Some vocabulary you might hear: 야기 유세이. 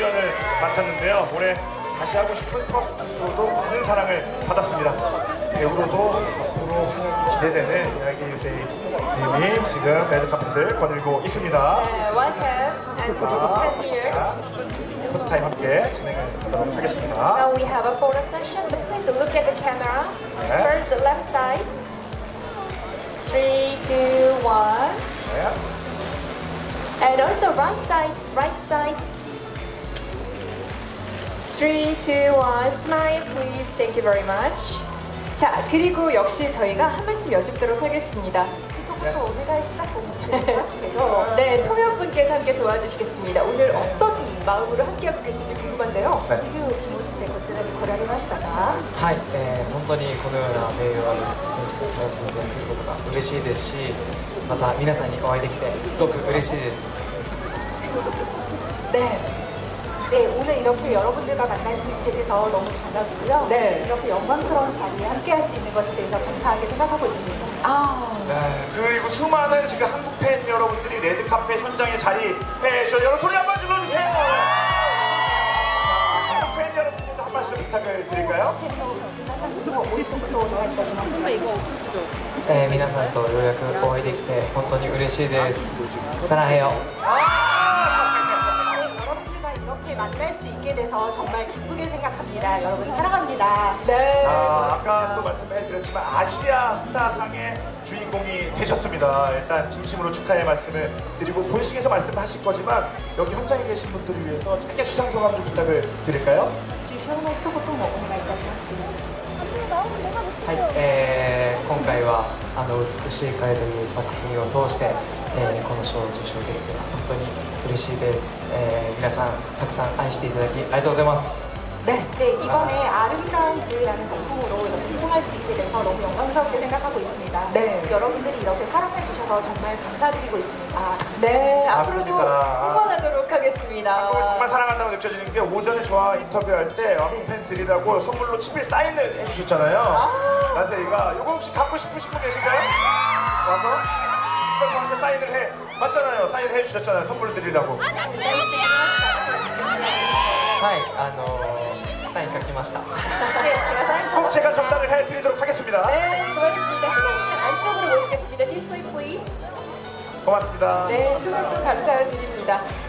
주연을 맡았는데요. 올해 다시 하고 싶은 퍼스트로도 많은 사랑을 받았습니다. 배우로도 앞으로 활약이 기대되는 야기 유세이 님이 지금 레드카펫을 거닐고 있습니다. 네, 포토타임 함께 진행을 하도록 하겠습니다. Now we have a photo session, so please look at the camera. 네. First, left side. 3, 2, 1. 네. And also right side, right side. 3, 2, 1. Smile, please. Thank you very much. 자, 그리고 역시 저희가 한 말씀 여쭙도록 하겠습니다. 네. 네, 통역분께서 함께 도와주시겠습니다. 오늘 어떤 마음으로 함께하고 계신지 궁금한데요. 네. はい、本当にこのようなメイをいただきましたが、はい、本当にこのようなメイをいただきましたが、皆さんにお会いできてすごく嬉しいですし、また皆さんにお会いできて 네, 오늘 이렇게 여러분들과 만날 수 있게 돼서 너무 반갑고요. 네, 이렇게 영광스러운 자리에 함께할 수 있는 것에 대해서 감사하게 생각하고 있습니다. 아, 네, 그리고 수많은 지금 한국 팬 여러분들이 레드카펫 현장에 자리해주셔서 여러분 소리 한번 질러주세요. 한국 팬 여러분들도 한 말씀 부탁드릴까요? 네, 皆さんとようやくお会いできて本当に嬉しいです。사랑해요. 만날 수 있게 돼서 정말 기쁘게 생각합니다. 여러분 사랑합니다. 네. 아, 아까 또 말씀해드렸지만 아시아 스타상의 주인공이 되셨습니다. 일단 진심으로 축하의 말씀을 드리고 본식에서 말씀하실 거지만 여기 현장에 계신 분들을 위해서 짧게 수상 소감 좀 부탁을 드릴까요? 기상을 쓰고 또 먹으면 될 것 같습니다. 今回は美しいカエルの作品を通してこの賞を受賞できて本当に嬉しいです。皆さんたくさん愛していただきありがとうございます。 네, 네, 이번에 아름다운 그이라는 작품으로 이렇게 성공할 수 있게 돼서 너무 영광스럽게 생각하고 있습니다. 네, 여러분들이 이렇게 사랑해 주셔서 정말 감사드리고 있습니다. 네, 앞으로도 응원하도록 하겠습니다. 한국을 정말 사랑한다고 느껴지는 게 오전에 저와 인터뷰할 때 팬들이라고 선물로 친필 사인을 해주셨잖아요. 나한테 얘가 이거 혹시 갖고 싶으신 분 계신가요? 와서 직접 저한테 사인을 해. 맞잖아요, 사인을 해주셨잖아요. 선물을 드리라고. 아, 사인 깎기마시다. 꼭 제가 전달을 해드리도록 하겠습니다. 네, 고맙습니다. 시장님 안쪽으로 모시겠습니다. 디스플레이 플리즈. 고맙습니다. 네, 수고하셔서 감사드립니다.